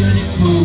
beautiful.